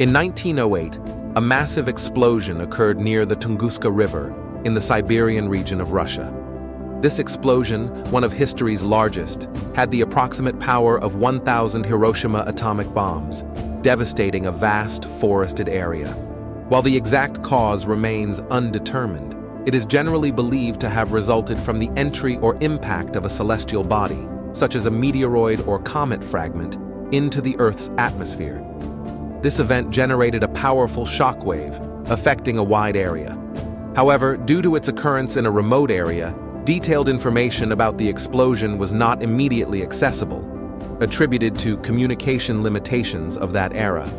In 1908, a massive explosion occurred near the Tunguska River in the Siberian region of Russia. This explosion, one of history's largest, had the approximate power of 1,000 Hiroshima atomic bombs, devastating a vast forested area. While the exact cause remains undetermined, it is generally believed to have resulted from the entry or impact of a celestial body, such as a meteoroid or comet fragment, into the Earth's atmosphere. This event generated a powerful shockwave, affecting a wide area. However, due to its occurrence in a remote area, detailed information about the explosion was not immediately accessible, attributed to communication limitations of that era.